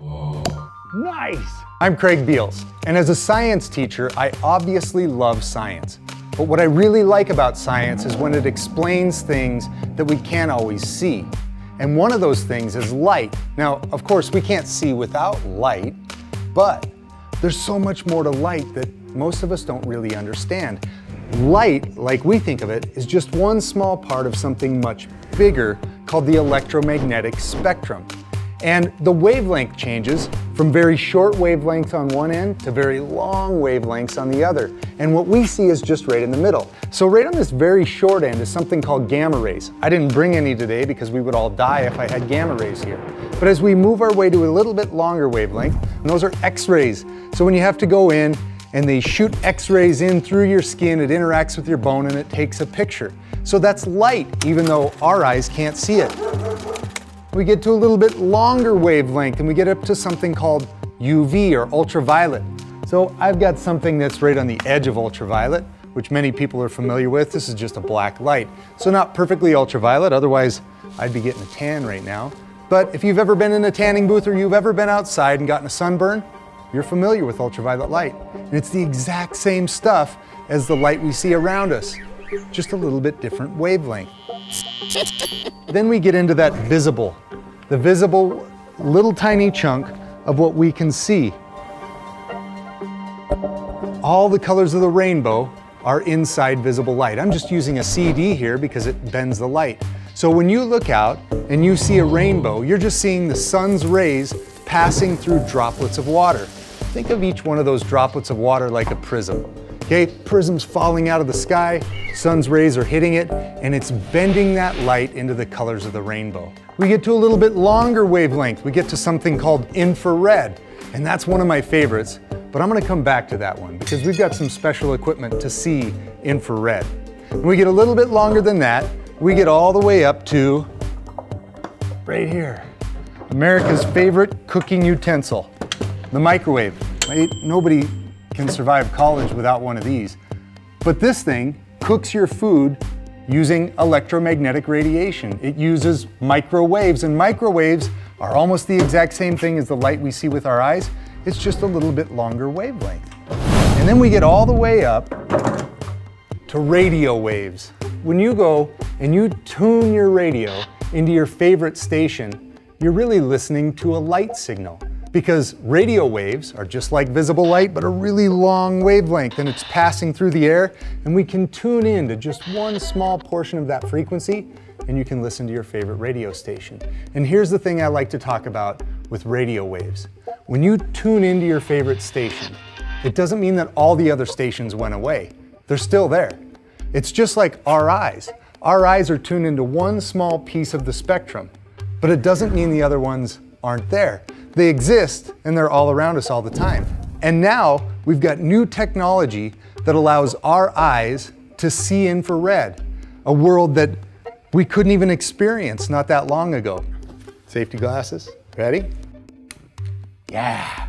Whoa. Nice! I'm Craig Beals, and as a science teacher, I obviously love science. But what I really like about science is when it explains things that we can't always see. And one of those things is light. Now, of course, we can't see without light, but there's so much more to light that most of us don't really understand. Light, like we think of it, is just one small part of something much bigger called the electromagnetic spectrum. And the wavelength changes from very short wavelengths on one end to very long wavelengths on the other. And what we see is just right in the middle. So right on this very short end is something called gamma rays. I didn't bring any today because we would all die if I had gamma rays here. But as we move our way to a little bit longer wavelength, and those are X-rays. So when you have to go in and they shoot X-rays in through your skin, it interacts with your bone and it takes a picture. So that's light, even though our eyes can't see it. We get to a little bit longer wavelength and we get up to something called UV or ultraviolet. So I've got something that's right on the edge of ultraviolet, which many people are familiar with. This is just a black light. So not perfectly ultraviolet, otherwise I'd be getting a tan right now. But if you've ever been in a tanning booth or you've ever been outside and gotten a sunburn, you're familiar with ultraviolet light. And it's the exact same stuff as the light we see around us, just a little bit different wavelength. Then we get into that visible, the visible little tiny chunk of what we can see. All the colors of the rainbow are inside visible light. I'm just using a CD here because it bends the light. So when you look out and you see a rainbow, you're just seeing the sun's rays passing through droplets of water. Think of each one of those droplets of water like a prism. Okay, prism's falling out of the sky, sun's rays are hitting it, and it's bending that light into the colors of the rainbow. We get to a little bit longer wavelength. We get to something called infrared, and that's one of my favorites, but I'm gonna come back to that one because we've got some special equipment to see infrared. When we get a little bit longer than that, we get all the way up to right here, America's favorite cooking utensil, the microwave. Right? Nobody can survive college without one of these. But this thing cooks your food using electromagnetic radiation. It uses microwaves, and microwaves are almost the exact same thing as the light we see with our eyes. It's just a little bit longer wavelength. And then we get all the way up to radio waves. When you go and you tune your radio into your favorite station, you're really listening to a light signal. Because radio waves are just like visible light, but a really long wavelength, and it's passing through the air, and we can tune in to just one small portion of that frequency, and you can listen to your favorite radio station. And here's the thing I like to talk about with radio waves. When you tune into your favorite station, it doesn't mean that all the other stations went away. They're still there. It's just like our eyes. Our eyes are tuned into one small piece of the spectrum, but it doesn't mean the other ones aren't there. They exist, and they're all around us all the time. And now we've got new technology that allows our eyes to see infrared, a world that we couldn't even experience not that long ago. Safety glasses, ready? Yeah.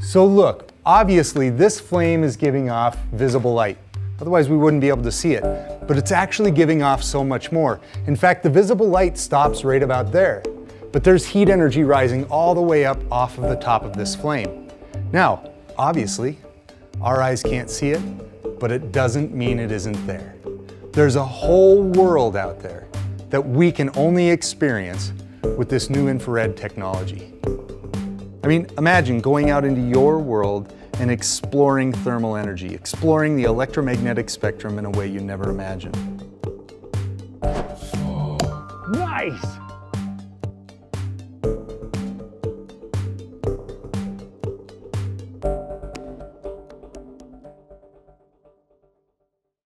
So look, obviously this flame is giving off visible light. Otherwise we wouldn't be able to see it, but it's actually giving off so much more. In fact, the visible light stops right about there. But there's heat energy rising all the way up off of the top of this flame. Now, obviously, our eyes can't see it, but it doesn't mean it isn't there. There's a whole world out there that we can only experience with this new infrared technology. I mean, imagine going out into your world and exploring thermal energy, exploring the electromagnetic spectrum in a way you never imagined. Nice!